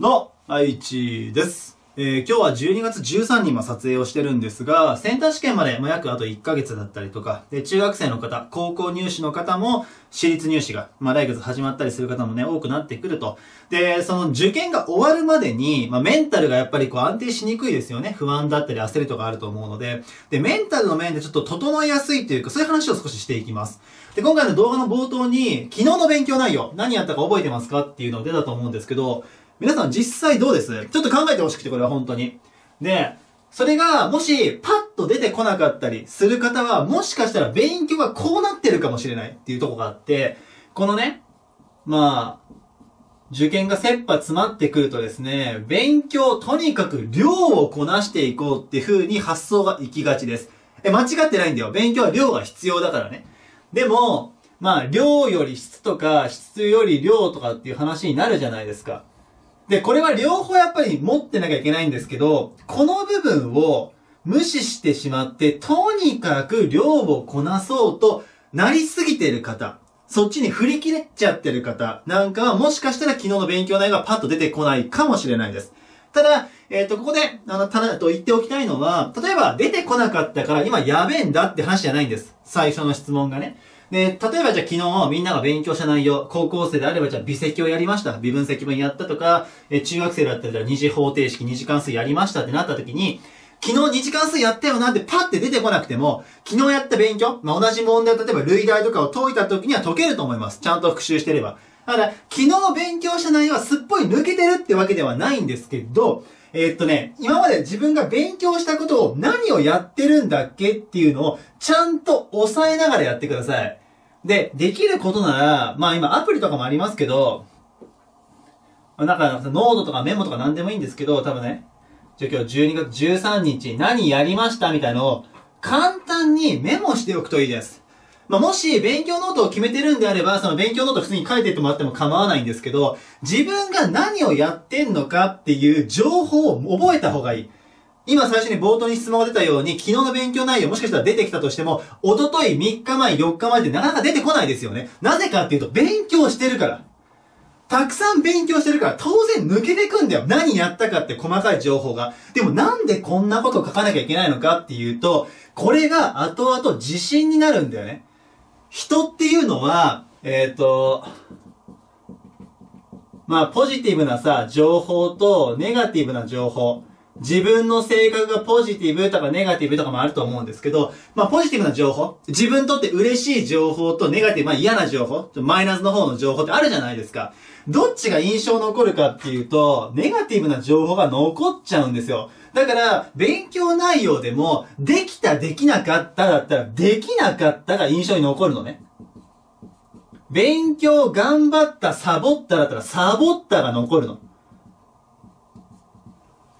の愛知です。今日は12月13日今撮影をしてるんですが、センター試験まで約あと1ヶ月だったりとか、で、中学生の方、高校入試の方も、私立入試が、来月始まったりする方もね、多くなってくると。で、その受験が終わるまでに、メンタルがやっぱり安定しにくいですよね。不安だったり焦りとかあると思うので、で、メンタルの面でちょっと整いやすいというか、そういう話を少ししていきます。で、今回の動画の冒頭に、昨日の勉強内容、何やったか覚えてますかっていうのを出たと思うんですけど、皆さん実際どうです？ちょっと考えてほしくて、これは本当に。で、それがもしパッと出てこなかったりする方は、もしかしたら勉強がこうなってるかもしれないっていうとこがあって、このね、受験が切羽詰まってくるとですね、勉強とにかく量をこなしていこうっていう風に発想が行きがちです。間違ってないんだよ。勉強は量が必要だからね。でも、量より質とか、質より量とかっていう話になるじゃないですか。で、これは両方やっぱり持ってなきゃいけないんですけど、この部分を無視してしまって、とにかく量をこなそうとなりすぎている方、そっちに振り切れちゃってる方なんかは、もしかしたら昨日の勉強内容がパッと出てこないかもしれないです。ただ、ここで、言っておきたいのは、例えば出てこなかったから今やべえんだって話じゃないんです。最初の質問がね。で、例えばじゃあ昨日みんなが勉強した内容、高校生であればじゃあ微積をやりました。微分積分やったとか、中学生だったらじゃあ二次方程式、二次関数やりましたってなった時に、昨日二次関数やったよなってパッて出てこなくても、昨日やった勉強、同じ問題を例えば類題とかを解いた時には解けると思います。ちゃんと復習してれば。だから、昨日勉強した内容はすっぽり抜けてるってわけではないんですけど、今まで自分が勉強したことを何をやってるんだっけっていうのをちゃんと抑えながらやってください。で、できることなら、今アプリとかもありますけど、ノートとかメモとか何でもいいんですけど、多分ね、じゃ今日12月13日何やりましたみたいなのを簡単にメモしておくといいです。もし勉強ノートを決めてるんであれば、その勉強ノート普通に書いてってもらっても構わないんですけど、自分が何をやってんのかっていう情報を覚えた方がいい。今最初に冒頭に質問が出たように、昨日の勉強内容もしかしたら出てきたとしても、おととい3日前、4日前ってなかなか出てこないですよね。なぜかっていうと、勉強してるから。たくさん勉強してるから、当然抜けてくんだよ。何やったかって細かい情報が。でもなんでこんなこと書かなきゃいけないのかっていうと、これが後々自信になるんだよね。人っていうのは、ポジティブな情報とネガティブな情報。自分の性格がポジティブとかネガティブとかもあると思うんですけど、ポジティブな情報。自分にとって嬉しい情報とネガティブ、嫌な情報。マイナスの方の情報ってあるじゃないですか。どっちが印象残るかっていうと、ネガティブな情報が残っちゃうんですよ。だから、勉強内容でも、できた、できなかっただったら、できなかったが印象に残るのね。勉強頑張った、サボっただったら、サボったが残るの。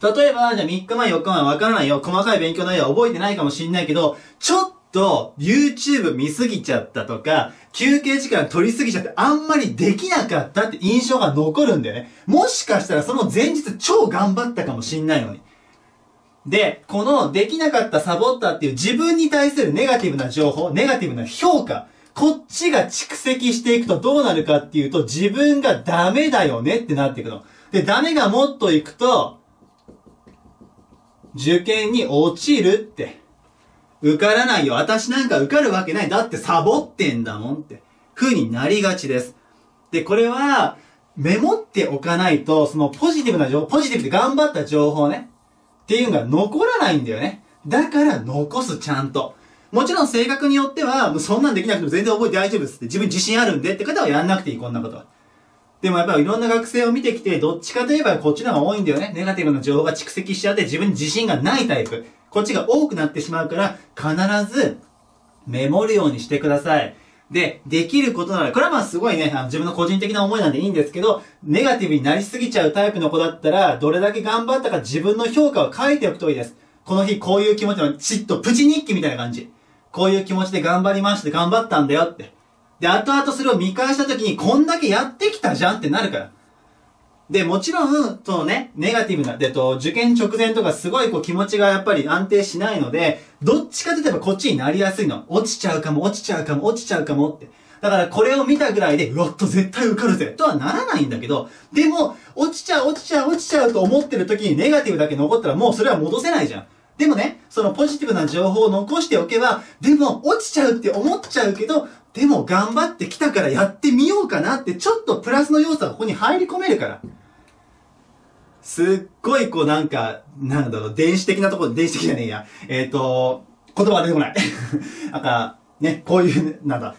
例えば、じゃあ3日前、4日前わからないよ。細かい勉強内容は覚えてないかもしんないけど、ちょっと YouTube 見すぎちゃったとか、休憩時間取りすぎちゃってあんまりできなかったって印象が残るんだよね。もしかしたらその前日超頑張ったかもしんないのに。で、このできなかった、サボったっていう自分に対するネガティブな情報、ネガティブな評価、こっちが蓄積していくとどうなるかっていうと、自分がダメだよねってなっていくの。で、ダメがもっといくと、受験に落ちるって。受からないよ。私なんか受かるわけない。だってサボってんだもんって。風になりがちです。で、これは、メモっておかないと、そのポジティブな情報、ポジティブで頑張った情報ね。っていうのが残らないんだよね。だから残す、ちゃんと。もちろん性格によっては、そんなんできなくても全然覚えて大丈夫ですって。自分自信あるんでって方はやんなくていい、こんなことは。でもやっぱりいろんな学生を見てきて、どっちかといえばこっちの方が多いんだよね。ネガティブな情報が蓄積しちゃって自分に自信がないタイプ。こっちが多くなってしまうから、必ずメモるようにしてください。で、できることなら、これはすごいね、自分の個人的な思いなんでいいんですけど、ネガティブになりすぎちゃうタイプの子だったら、どれだけ頑張ったか自分の評価を書いておくといいです。この日こういう気持ちの、ちっとプチ日記みたいな感じ。こういう気持ちで頑張りまして、頑張ったんだよって。で、後々それを見返した時に、こんだけやってきたじゃんってなるから。で、もちろん、そのね、ネガティブな、受験直前とかすごい気持ちがやっぱり安定しないので、どっちかといえばこっちになりやすいの。落ちちゃうかも、落ちちゃうかも、落ちちゃうかもって。だからこれを見たぐらいで、うわっと絶対受かるぜとはならないんだけど、でも、落ちちゃうと思ってる時にネガティブだけ残ったらもうそれは戻せないじゃん。でもね、そのポジティブな情報を残しておけば、でも落ちちゃうって思っちゃうけど、でも頑張ってきたからやってみようかなって、ちょっとプラスの要素がここに入り込めるから。すっごいこうなんか、なんだろう、電子的なところ、電子的じゃねえや。言葉が出てこない。なんか、ね、こういう、なんだ、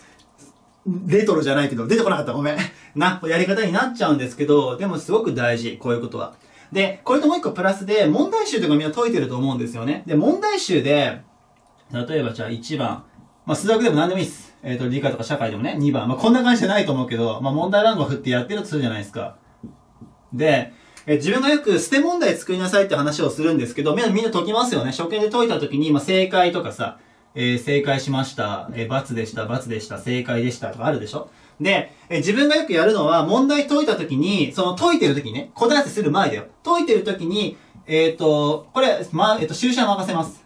レトロじゃないけど、出てこなかった。ごめん。やり方になっちゃうんですけど、でもすごく大事。こういうことは。で、これともう一個プラスで、問題集とかみんな解いてると思うんですよね。で、問題集で、例えばじゃあ1番、まあ数学でも何でもいいです。理科とか社会でもね、2番。まあこんな感じじゃないと思うけど、まあ問題番号振ってやってるとするじゃないですか。で、自分がよく捨て問題作りなさいって話をするんですけど、みんな解きますよね。初見で解いた時に、まあ正解とかさ、正解しました、×でした、×でした、正解でしたとかあるでしょ。で、自分がよくやるのは、問題解いたときに、その解いてるときにね、答え合わせする前だよ。解いてるときに、これ、収集は任せます。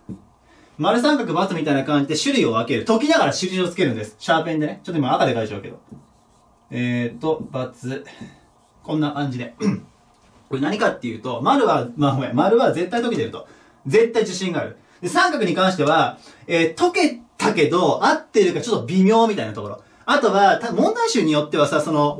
丸三角×みたいな感じで種類を分ける。解きながら印をつけるんです。シャーペンでね。ちょっと今赤で書いちゃうけど。×。こんな感じで。これ何かっていうと、丸は、まあ、ごめん、丸は絶対解けてると。絶対自信がある。で、三角に関しては、解けたけど、合ってるかちょっと微妙みたいなところ。あとは、問題集によってはさ、その、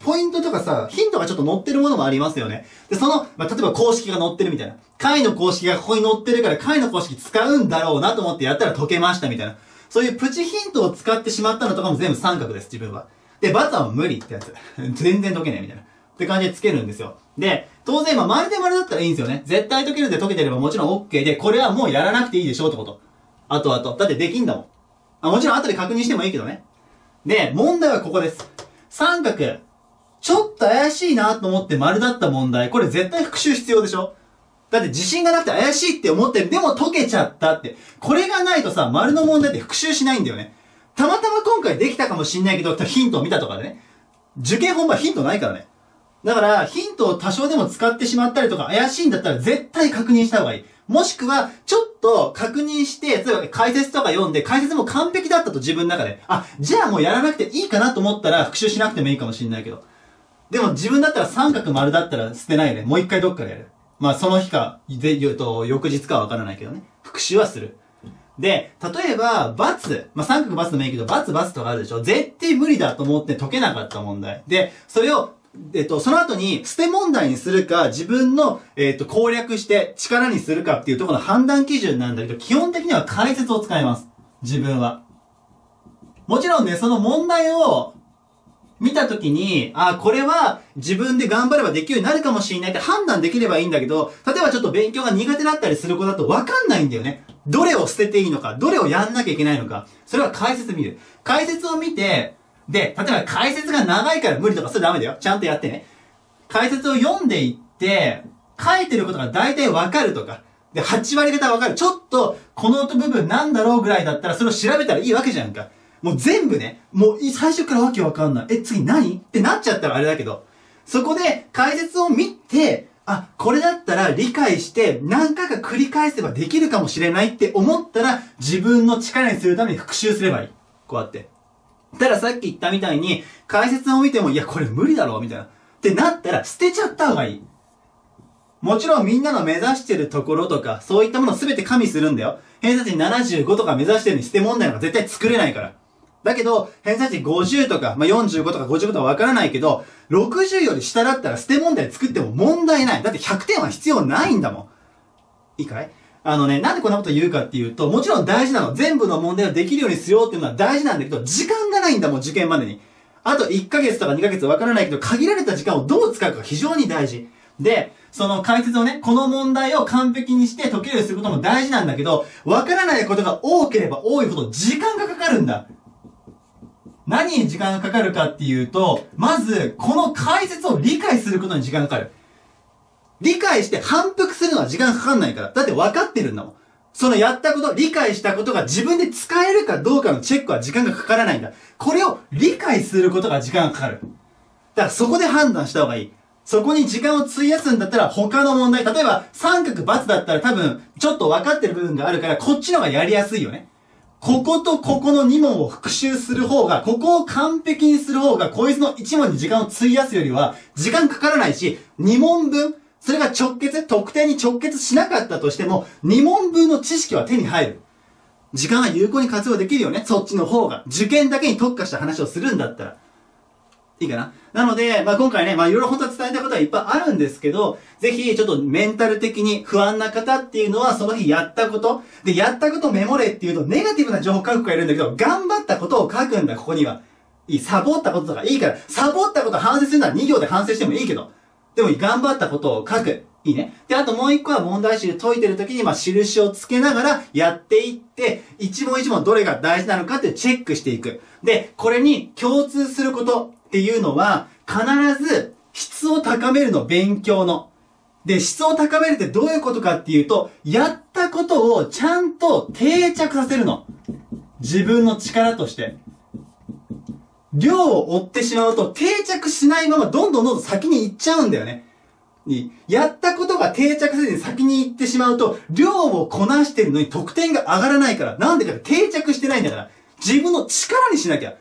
ポイントとかさ、ヒントがちょっと載ってるものもありますよね。で、その、まあ、例えば公式が載ってるみたいな。解の公式がここに載ってるから、解の公式使うんだろうなと思ってやったら解けましたみたいな。そういうプチヒントを使ってしまったのとかも全部三角です、自分は。で、バツは無理ってやつ。全然解けないみたいな。って感じでつけるんですよ。で、当然、まあ、丸で丸だったらいいんですよね。絶対解けるんで解けてればもちろん OK で、これはもうやらなくていいでしょうってこと。あと。だってできんだもん。あ、もちろん後で確認してもいいけどね。で、問題はここです。三角。ちょっと怪しいなと思って丸だった問題。これ絶対復習必要でしょ？だって自信がなくて怪しいって思ってる。でも解けちゃったって。これがないとさ、丸の問題って復習しないんだよね。たまたま今回できたかもしんないけど、ヒントを見たとかでね。受験本番ヒントないからね。だから、ヒントを多少でも使ってしまったりとか、怪しいんだったら絶対確認した方がいい。もしくは、ちょっと確認して、例えば解説とか読んで、解説も完璧だったと自分の中で。あ、じゃあもうやらなくていいかなと思ったら、復習しなくてもいいかもしれないけど。でも自分だったら三角丸だったら捨てないね。もう一回どっかでやる。まあその日か、翌日かはわからないけどね。復習はする。で、例えば、×。まあ、三角×でもいいけど、××とかあるでしょ。絶対無理だと思って解けなかった問題。で、それを、その後に、捨て問題にするか、自分の、攻略して力にするかっていうところの判断基準なんだけど、基本的には解説を使います。自分は。もちろんね、その問題を見たときに、あ、これは自分で頑張ればできるようになるかもしれないって判断できればいいんだけど、例えばちょっと勉強が苦手だったりする子だとわかんないんだよね。どれを捨てていいのか、どれをやんなきゃいけないのか、それは解説見る。解説を見て、で、例えば解説が長いから無理とかそれダメだよ。ちゃんとやってね。解説を読んでいって、書いてることが大体わかるとか。で、8割方わかる。ちょっと、この部分なんだろうぐらいだったらそれを調べたらいいわけじゃんか。もう全部ね、もう最初からわけわかんない。え、次何？ってなっちゃったらあれだけど。そこで解説を見て、あ、これだったら理解して何回か繰り返せばできるかもしれないって思ったら自分の力にするために復習すればいい。こうやって。たださっき言ったみたいに、解説を見ても、いや、これ無理だろ、みたいな。ってなったら、捨てちゃった方がいい。もちろんみんなの目指してるところとか、そういったものすべて加味するんだよ。偏差値75とか目指してるのに捨て問題なんか絶対作れないから。だけど、偏差値50とか、まあ、45とか50とかわからないけど、60より下だったら捨て問題作っても問題ない。だって100点は必要ないんだもん。いいかい？なんでこんなこと言うかっていうと、もちろん大事なの。全部の問題をできるようにしようっていうのは大事なんだけど、時間がないんだもん、受験までに。あと1ヶ月とか2ヶ月わからないけど、限られた時間をどう使うかが非常に大事。で、その解説をね、この問題を完璧にして解けるようにすることも大事なんだけど、わからないことが多ければ多いほど時間がかかるんだ。何に時間がかかるかっていうと、まず、この解説を理解することに時間がかかる。理解して反復するのは時間かかんないから。だって分かってるんだもん。そのやったこと、理解したことが自分で使えるかどうかのチェックは時間がかからないんだ。これを理解することが時間がかかる。だからそこで判断した方がいい。そこに時間を費やすんだったら他の問題、例えば三角×だったら多分ちょっと分かってる部分があるからこっちの方がやりやすいよね。こことここの2問を復習する方が、ここを完璧にする方が、こいつの1問に時間を費やすよりは、時間かからないし、2問分、それが直結、特定に直結しなかったとしても、2問分の知識は手に入る。時間は有効に活用できるよね。そっちの方が。受験だけに特化した話をするんだったら。いいかな。なので、今回ね、いろいろ本当は伝えたことはいっぱいあるんですけど、ぜひ、ちょっとメンタル的に不安な方っていうのは、その日やったこと。で、やったことをメモれっていうと、ネガティブな情報を書く子がいるんだけど、頑張ったことを書くんだ、ここには。いい。サボったこととかいいから、サボったことを反省するなら2行で反省してもいいけど。でもいい、頑張ったことを書く。いいね。で、あともう一個は問題集解いてる時に、印をつけながらやっていって、一問一問どれが大事なのかってチェックしていく。で、これに共通すること。っていうのは、必ず質を高めるの、勉強の。で、質を高めるってどういうことかっていうと、やったことをちゃんと定着させるの。自分の力として。量を追ってしまうと定着しないままどんどん先に行っちゃうんだよね。やったことが定着せずに先に行ってしまうと、量をこなしてるのに得点が上がらないから。なんでか定着してないんだから。自分の力にしなきゃ。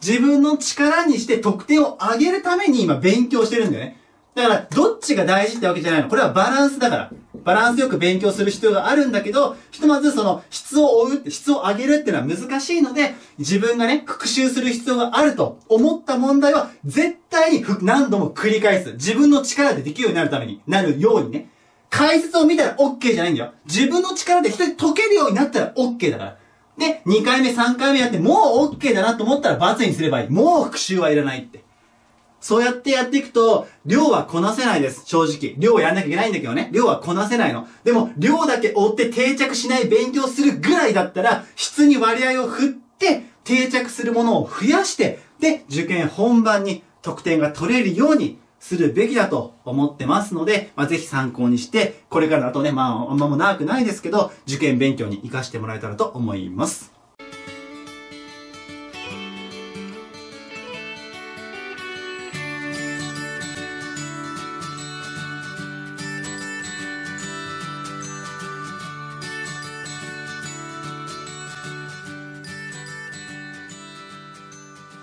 自分の力にして得点を上げるために今勉強してるんだよね。だから、どっちが大事ってわけじゃないの。これはバランスだから。バランスよく勉強する必要があるんだけど、ひとまずその質を追うって、質を上げるっていうのは難しいので、自分がね、復習する必要があると思った問題は、絶対に何度も繰り返す。自分の力でできるようになるために、なるようにね。解説を見たら OK じゃないんだよ。自分の力で一人解けるようになったら OK だから。で、2回目、3回目やって、もう OK だなと思ったら×にすればいい。もう復習はいらないって。そうやってやっていくと、量はこなせないです。正直。量をやんなきゃいけないんだけどね。量はこなせないの。でも、量だけ追って定着しない勉強するぐらいだったら、質に割合を振って、定着するものを増やして、で、受験本番に得点が取れるように、するべきだと思ってますので、ぜひ参考にして、これからだとね、あんまも長くないですけど、受験勉強に活かしてもらえたらと思います。